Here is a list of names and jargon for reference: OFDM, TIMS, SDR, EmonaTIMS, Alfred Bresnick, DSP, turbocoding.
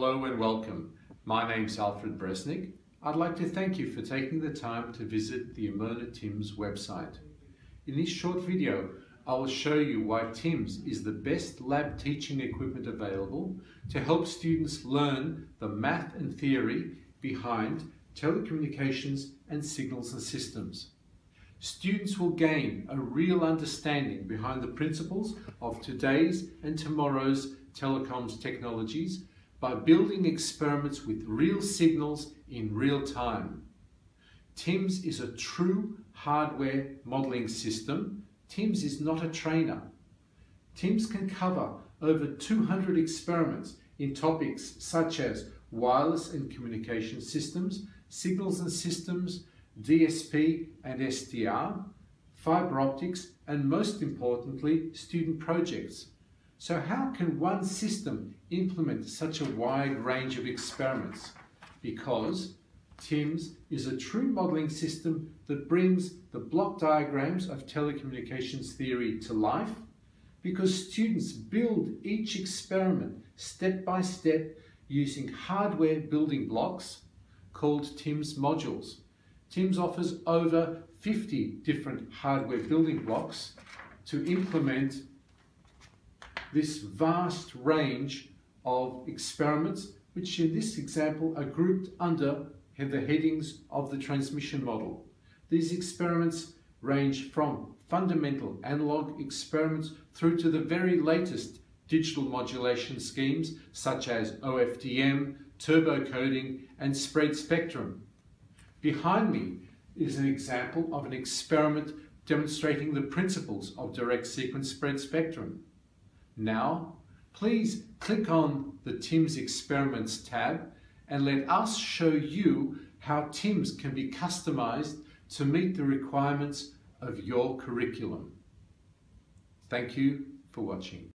Hello and welcome. My name's Alfred Bresnick. I'd like to thank you for taking the time to visit the EmonaTIMS website. In this short video, I will show you why TIMS is the best lab teaching equipment available to help students learn the math and theory behind telecommunications and signals and systems. Students will gain a real understanding behind the principles of today's and tomorrow's telecoms technologies by building experiments with real signals in real time. TIMS is a true hardware modeling system. TIMS is not a trainer. TIMS can cover over 200 experiments in topics such as wireless and communication systems, signals and systems, DSP and SDR, fiber optics, and most importantly, student projects. So how can one system implement such a wide range of experiments? Because TIMS is a true modeling system that brings the block diagrams of telecommunications theory to life, because students build each experiment step by step using hardware building blocks called TIMS modules. TIMS offers over 50 different hardware building blocks to implement this vast range of experiments, which in this example are grouped under the headings of the transmission model. These experiments range from fundamental analog experiments through to the very latest digital modulation schemes such as OFDM, turbocoding, and spread spectrum. Behind me is an example of an experiment demonstrating the principles of direct sequence spread spectrum. Now, please click on the TIMS Experiments tab and let us show you how TIMS can be customized to meet the requirements of your curriculum. Thank you for watching.